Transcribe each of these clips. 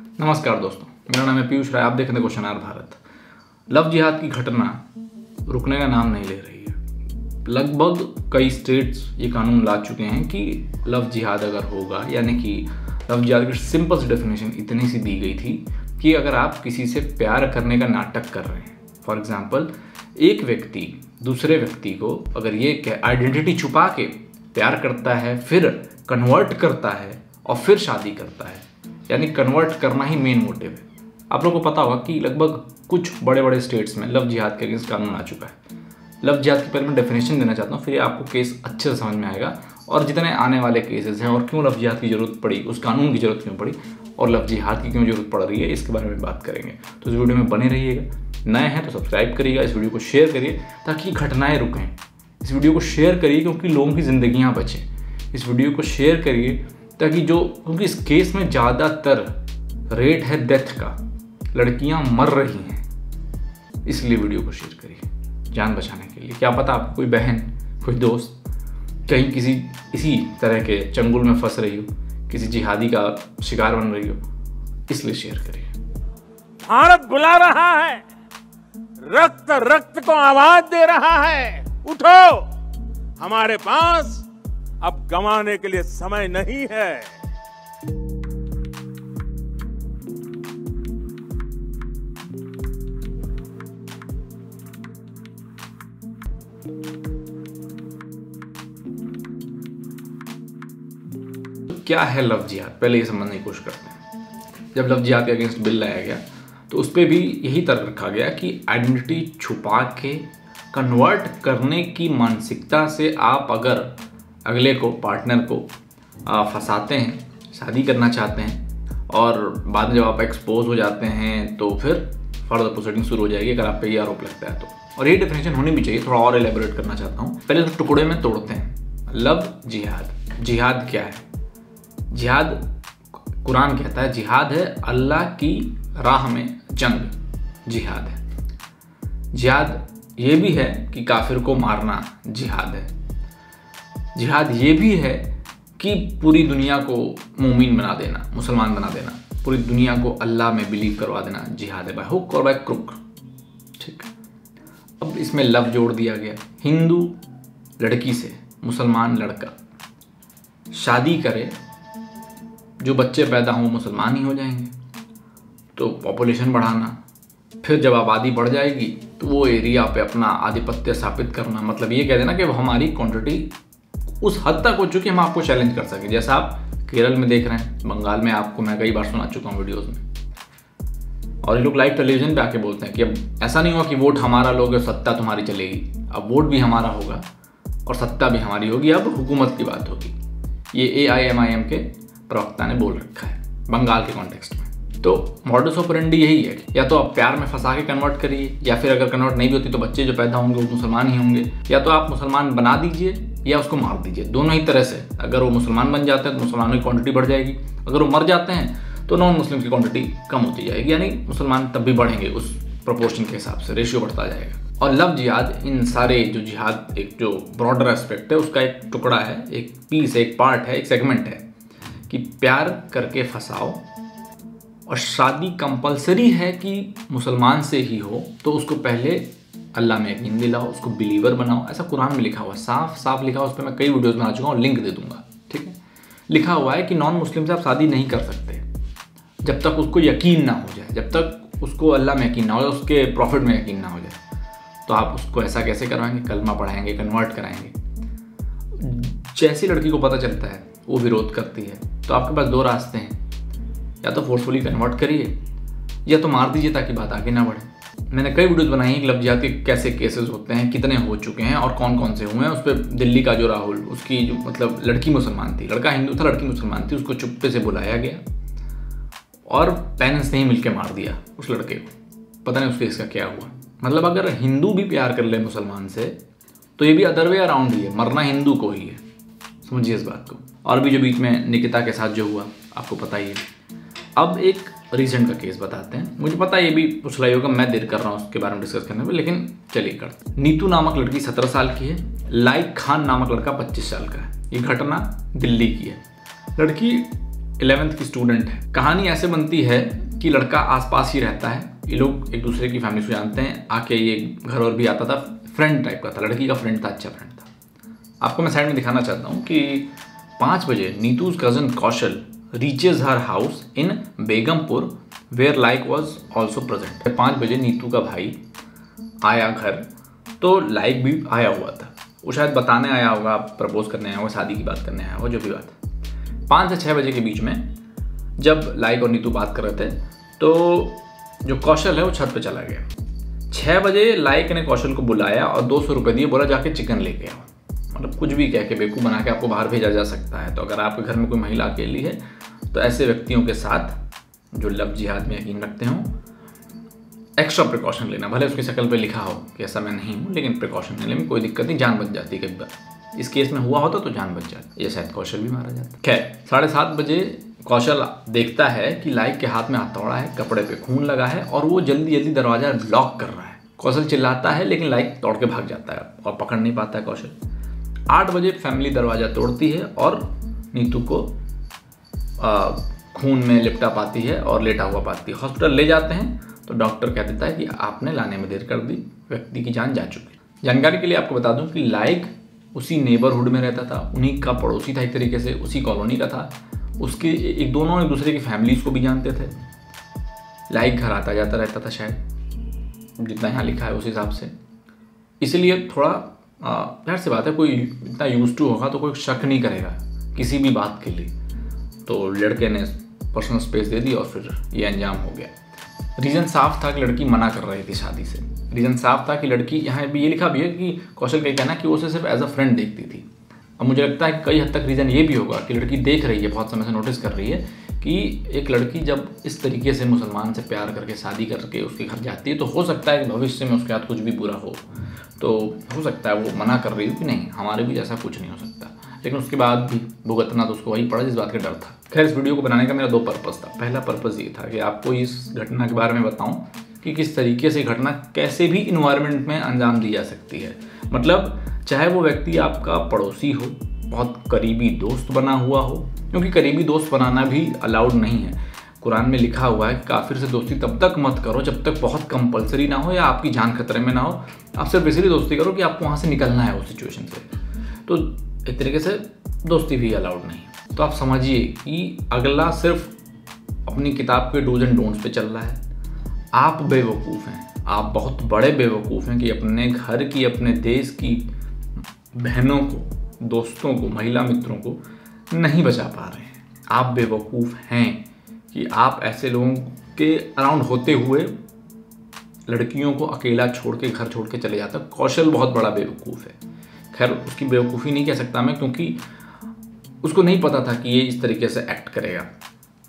नमस्कार दोस्तों, मेरा नाम है पीयूष राय। आप देख रहे हैं क्वेश्चन आवर भारत। लव जिहाद की घटना रुकने का नाम नहीं ले रही है। लगभग कई स्टेट्स ये कानून ला चुके हैं कि लव जिहाद अगर होगा, यानी कि लव जिहाद की सिंपल सी डेफिनेशन इतनी सी दी गई थी कि अगर आप किसी से प्यार करने का नाटक कर रहे हैं, फॉर एग्जाम्पल एक व्यक्ति दूसरे व्यक्ति को अगर ये आइडेंटिटी छुपा के प्यार करता है, फिर कन्वर्ट करता है और फिर शादी करता है, यानी कन्वर्ट करना ही मेन मोटिव है। आप लोगों को पता होगा कि लगभग कुछ बड़े बड़े स्टेट्स में लव जिहाद के अगेंस्ट कानून आ चुका है। लव जिहाद की पहले मैं डेफिनेशन देना चाहता हूँ, फिर आपको केस अच्छे से समझ में आएगा और जितने आने वाले केसेस हैं और क्यों लव जिहाद की जरूरत पड़ी, उस कानून की जरूरत क्यों पड़ी और लव जिहाद की क्यों जरूरत पड़ रही है, इसके बारे में बात करेंगे। तो इस वीडियो में बने रहिएगा। नए हैं तो सब्सक्राइब करिएगा, इस वीडियो को शेयर करिए ताकि घटनाएँ रुकें। इस वीडियो को शेयर करिए क्योंकि लोगों की ज़िंदगियाँ बचें। इस वीडियो को शेयर करिए ताकि क्योंकि इस केस में ज़्यादातर रेट है डेथ का, लड़कियां मर रही हैं, इसलिए वीडियो को शेयर करिए जान बचाने के लिए। क्या पता आपको कोई बहन, कोई दोस्त कहीं किसी इसी तरह के चंगुल में फंस रही हो, किसी जिहादी का शिकार बन रही हो, इसलिए शेयर करिए। भारत बुला रहा है, रक्त रक्त को आवाज दे रहा है, उठो। हमारे पास अब गंवाने के लिए समय नहीं है। क्या है लव जिहाद, पहले ये समझने की कोशिश करते हैं। जब लव जिहाद के अगेंस्ट बिल लाया गया तो उस पर भी यही तर्क रखा गया कि आइडेंटिटी छुपा के कन्वर्ट करने की मानसिकता से आप अगर अगले को, पार्टनर को फंसाते हैं, शादी करना चाहते हैं और बाद में जब आप एक्सपोज हो जाते हैं तो फिर फर्दर प्रोसीडिंग शुरू हो जाएगी अगर आप पे ये आरोप लगता है तो। और ये डेफिनेशन होनी भी चाहिए, थोड़ा और एलेबोरेट करना चाहता हूँ। पहले तो टुकड़े में तोड़ते हैं लव जिहाद। जिहाद क्या है? जिहाद कुरान कहता है जिहाद है अल्लाह की राह में जंग, जिहाद है। जिहाद ये भी है कि काफिर को मारना, जिहाद है। जिहाद ये भी है कि पूरी दुनिया को मोमिन बना देना, मुसलमान बना देना, पूरी दुनिया को अल्लाह में बिलीव करवा देना, जिहाद है, बाय हुक और बाय क्रुक। ठीक, अब इसमें लव जोड़ दिया गया। हिंदू लड़की से मुसलमान लड़का शादी करे, जो बच्चे पैदा हों मुसलमान ही हो जाएंगे, तो पॉपुलेशन बढ़ाना, फिर जब आबादी बढ़ जाएगी तो वो एरिया पे अपना आधिपत्य स्थापित करना, मतलब ये कह देना कि हमारी क्वांटिटी उस हद तक हो चुकी है हम आपको चैलेंज कर सकें, जैसा आप केरल में देख रहे हैं, बंगाल में। आपको मैं कई बार सुना चुका हूँ वीडियोज़ में। और ये लोग लाइव टेलीविज़न पर आके बोलते हैं कि अब ऐसा नहीं हुआ कि वोट हमारा लोगे सत्ता तुम्हारी चलेगी, अब वोट भी हमारा होगा और सत्ता भी हमारी होगी, अब हुकूमत की बात होगी। ये AIMIM के प्रवक्ता ने बोल रखा है बंगाल के कॉन्टेक्स्ट में। तो मॉडल्स ऑपरेंडी यही है, या तो आप प्यार में फंसा के कन्वर्ट करिए, या फिर अगर कन्वर्ट नहीं भी होती तो बच्चे जो पैदा होंगे वो मुसलमान ही होंगे, या तो आप मुसलमान बना दीजिए या उसको मार दीजिए। दोनों ही तरह से, अगर वो मुसलमान बन जाते हैं तो मुसलमानों की क्वांटिटी बढ़ जाएगी, अगर वो मर जाते हैं तो नॉन मुस्लिम की क्वांटिटी कम होती जाएगी, यानी मुसलमान तब भी बढ़ेंगे उस प्रोपोर्शन के हिसाब से, रेशियो बढ़ता जाएगा। और लव जिहाद इन सारे जो जिहाद एक जो ब्रॉडर एस्पेक्ट है उसका एक टुकड़ा है, एक पीस है, एक पार्ट है, एक सेगमेंट है कि प्यार करके फंसाओ और शादी कंपलसरी है कि मुसलमान से ही हो तो उसको पहले अल्लाह में यकीन दिलाओ, उसको बिलीवर बनाओ। ऐसा कुरान में लिखा हुआ, साफ साफ लिखा हुआ, उस पर मैं कई वीडियोस बना चुका हूँ, लिंक दे दूंगा। ठीक है, लिखा हुआ है कि नॉन मुस्लिम से आप शादी नहीं कर सकते जब तक उसको यकीन ना हो जाए, जब तक उसको अल्लाह में यकीन ना हो जाए, उसके प्रॉफिट में यकीन ना हो जाए। तो आप उसको ऐसा कैसे करवाएंगे? कलमा पढ़ाएंगे, कन्वर्ट कराएंगे। जैसी लड़की को पता चलता है वो विरोध करती है, तो आपके पास दो रास्ते हैं, या तो फोर्सफुली कन्वर्ट करिए या तो मार दीजिए ताकि बात आगे ना बढ़े। मैंने कई वीडियोस बनाई हैं कि लव जिहाद के कैसे केसेस होते हैं, कितने हो चुके हैं और कौन कौन से हुए हैं। उस पर दिल्ली का जो राहुल, उसकी जो मतलब लड़की मुसलमान थी, लड़का हिंदू था, लड़की मुसलमान थी, उसको चुप्पे से बुलाया गया और पेरेंट्स ने ही मिलकर मार दिया उस लड़के को। पता नहीं उस केस का क्या हुआ। मतलब अगर हिंदू भी प्यार कर ले मुसलमान से तो ये भी अदर वे अराउंड ही है, मरना हिंदू को ही है, समझिए इस बात को। और भी जो बीच में निकिता के साथ जो हुआ आपको पता ही है। अब एक रिसेंट का केस बताते हैं, मुझे पता है ये भी पुछला ही होगा, मैं देर कर रहा हूँ उसके बारे में डिस्कस करने में, लेकिन चलिए करते हैं। नीतू नामक लड़की 17 साल की है, लाइक खान नामक लड़का 25 साल का है। ये घटना दिल्ली की है। लड़की 11th की स्टूडेंट है। कहानी ऐसे बनती है कि लड़का आसपास ही रहता है, ये लोग एक दूसरे की फैमिली को जानते हैं, आके ये घर और भी आता था, फ्रेंड टाइप का था, लड़की का फ्रेंड था, अच्छा फ्रेंड था। आपको मैं साइड में दिखाना चाहता हूँ कि 5 बजे Neetu's cousin Kaushal reaches her house in Begampur where like was also present. 5 बजे नीतू का भाई आया घर, तो लाइक भी आया हुआ था, वो शायद बताने आया होगा, प्रपोज करने आया होगा, शादी की बात करने आया होगा, जो भी बात है। 5 से 6 बजे के बीच में जब लाइक और नीतू बात कर रहे थे तो जो कौशल है वो छत पे चला गया। 6 बजे लाइक ने कौशल को बुलाया और 200 रुपये दिए, बोला जाके चिकन ले गया। मतलब कुछ भी कह के बेवकूफ़ बना के आपको बाहर भेजा जा सकता है। तो अगर आपके घर में कोई महिला अकेली है तो ऐसे व्यक्तियों के साथ जो लव जिहाद में यकीन रखते हों एक्स्ट्रा प्रिकॉशन लेना, भले उसकी शक्ल पे लिखा हो कि ऐसा मैं नहीं हूँ, लेकिन प्रिकॉशन लेने में कोई दिक्कत नहीं, जान बच जाती है कई बार। इस केस में हुआ होता तो जान बच जाती, ये शायद कौशल भी मारा जाता। खैर 7:30 बजे कौशल देखता है कि लाइक के हाथ में हथौड़ा है, कपड़े पे खून लगा है और वो जल्दी जल्दी दरवाज़ा लॉक कर रहा है। कौशल चिल्लाता है लेकिन लाइक दौड़ के भाग जाता है और पकड़ नहीं पाता है कौशल। 8 बजे फैमिली दरवाज़ा तोड़ती है और नीतू को खून में लिपटा पाती है और लेटा हुआ पाती है। हॉस्पिटल ले जाते हैं तो डॉक्टर कह देता है कि आपने लाने में देर कर दी, व्यक्ति की जान जा चुकी है। जानकारी के लिए आपको बता दूँ कि लाइक उसी नेबरहुड में रहता था, उन्हीं का पड़ोसी था, एक तरीके से उसी कॉलोनी का था। उसके एक दोनों एक दूसरे की फैमिलीज़ को भी जानते थे। लाइक घर आता जाता रहता था, शायद जितना यहाँ लिखा है उस हिसाब से, इसलिए थोड़ा प्यार से बात है, कोई इतना यूज टू होगा तो कोई शक नहीं करेगा किसी भी बात के लिए। तो लड़के ने पर्सनल स्पेस दे दी और फिर ये अंजाम हो गया। रीज़न साफ था कि लड़की मना कर रही थी शादी से। रीज़न साफ था कि लड़की, यहाँ भी ये लिखा भी है कि कौशल का कहना कि वो उसे सिर्फ एज अ फ्रेंड देखती थी। अब मुझे लगता है कई हद तक रीज़न ये भी होगा कि लड़की देख रही है, बहुत समय से नोटिस कर रही है कि एक लड़की जब इस तरीके से मुसलमान से प्यार करके शादी करके उसके घर जाती है तो हो सकता है कि भविष्य में उसके साथ कुछ भी बुरा हो, तो हो सकता है वो मना कर रही हो कि नहीं हमारे भी ऐसा कुछ नहीं हो सकता। लेकिन उसके बाद भी भुगतना तो उसको वही पड़ा जिस बात का डर था। खैर इस वीडियो को बनाने का मेरा 2 पर्पज़ था। पहला पर्पज़ ये था कि आपको इस घटना के बारे में बताऊँ कि किस तरीके से घटना कैसे भी इन्वायरमेंट में अंजाम दी जा सकती है। मतलब चाहे वो व्यक्ति आपका पड़ोसी हो, बहुत करीबी दोस्त बना हुआ हो, क्योंकि करीबी दोस्त बनाना भी अलाउड नहीं है। कुरान में लिखा हुआ है काफिर से दोस्ती तब तक मत करो जब तक बहुत कंपलसरी ना हो या आपकी जान खतरे में ना हो। आप सिर्फ इसलिए दोस्ती करो कि आपको वहाँ से निकलना है उस सिचुएशन से, तो एक तरीके से दोस्ती भी अलाउड नहीं है। तो आप समझिए कि अगला सिर्फ अपनी किताब के डूज एंड डोंट्स पे चल रहा है। आप बेवकूफ़ हैं, आप बहुत बड़े बेवकूफ़ हैं कि अपने घर की, अपने देश की बहनों को, दोस्तों को, महिला मित्रों को नहीं बचा पा रहे हैं। आप बेवकूफ़ हैं कि आप ऐसे लोगों के अराउंड होते हुए लड़कियों को अकेला छोड़ के, घर छोड़ के चले जाता। कौशल बहुत बड़ा बेवकूफ़ है। खैर उसकी बेवकूफ़ी नहीं कह सकता मैं, क्योंकि उसको नहीं पता था कि ये इस तरीके से एक्ट करेगा।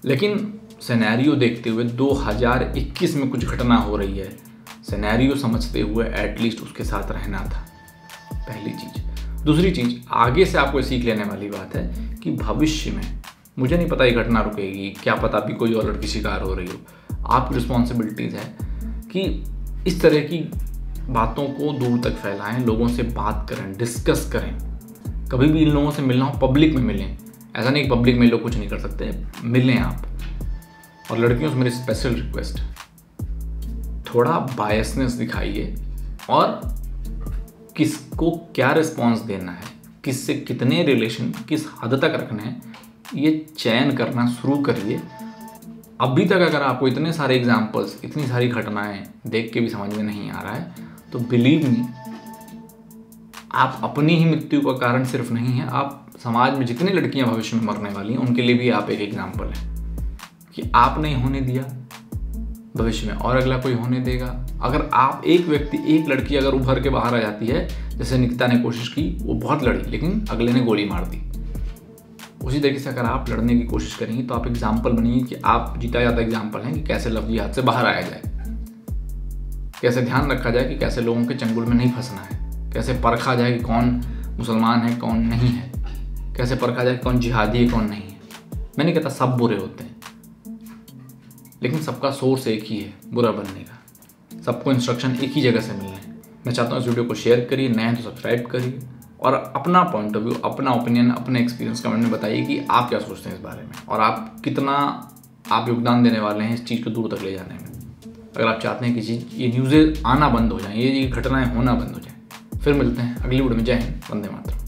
लेकिन सिनेरियो देखते हुए 2021 में कुछ घटना हो रही है, सिनेरियो समझते हुए एटलीस्ट उसके साथ रहना था, पहली चीज़। दूसरी चीज़, आगे से आपको सीख लेने वाली बात है कि भविष्य में, मुझे नहीं पता ये घटना रुकेगी, क्या पता भी कोई और लड़की शिकार हो रही हो, आपकी रिस्पॉन्सिबिलिटीज़ है कि इस तरह की बातों को दूर तक फैलाएं, लोगों से बात करें, डिस्कस करें। कभी भी इन लोगों से मिलना हो पब्लिक में मिलें, ऐसा नहीं कि पब्लिक में लोग कुछ नहीं कर सकते, मिलें आप। और लड़कियों से मेरी स्पेशल रिक्वेस्ट, थोड़ा बायसनेस दिखाइए और किसको क्या रिस्पॉन्स देना है, किससे कितने रिलेशन किस हद तक रखने हैं, ये चयन करना शुरू करिए। अभी तक अगर आपको इतने सारे एग्जाम्पल्स, इतनी सारी घटनाएं देख के भी समझ में नहीं आ रहा है तो बिलीव मी, आप अपनी ही मृत्यु का कारण सिर्फ नहीं है, आप समाज में जितनी लड़कियां भविष्य में मरने वाली हैं उनके लिए भी आप एक एग्जाम्पल हैं कि आप नहीं होने दिया, भविष्य में और अगला कोई होने देगा। अगर आप एक व्यक्ति, एक लड़की अगर उभर के बाहर आ जाती है, जैसे निकिता ने कोशिश की, वो बहुत लड़ी लेकिन अगले ने गोली मार दी, उसी तरीके से अगर आप लड़ने की कोशिश करेंगे तो आप एग्जाम्पल बनिए कि आप जीता जाता एग्जाम्पल हैं कि कैसे लव जिहाद से बाहर आया जाए, कैसे ध्यान रखा जाए कि कैसे लोगों के चंगुल में नहीं फंसना है, कैसे परखा जाए कि कौन मुसलमान है कौन नहीं है, कैसे परखा जाए कि कौन जिहादी है कौन नहीं है। मैं नहीं कहता सब बुरे होते हैं, लेकिन सबका सोर्स एक ही है बुरा बनने का, सबको इंस्ट्रक्शन एक ही जगह से मिल रहे हैं। मैं चाहता हूँ इस वीडियो को शेयर करिए, नए हैं तो सब्सक्राइब करिए और अपना पॉइंट ऑफ व्यू, अपना ओपिनियन, अपने एक्सपीरियंस कमेंट में बताइए कि आप क्या सोचते हैं इस बारे में और आप कितना आप योगदान देने वाले हैं इस चीज़ को दूर तक ले जाने में। अगर आप चाहते हैं कि चीज़ ये न्यूज़ें आना बंद हो जाएँ, ये घटनाएँ होना बंद हो जाएँ। फिर मिलते हैं अगली वीडियो में। जय हिंद, वंदे मातरम।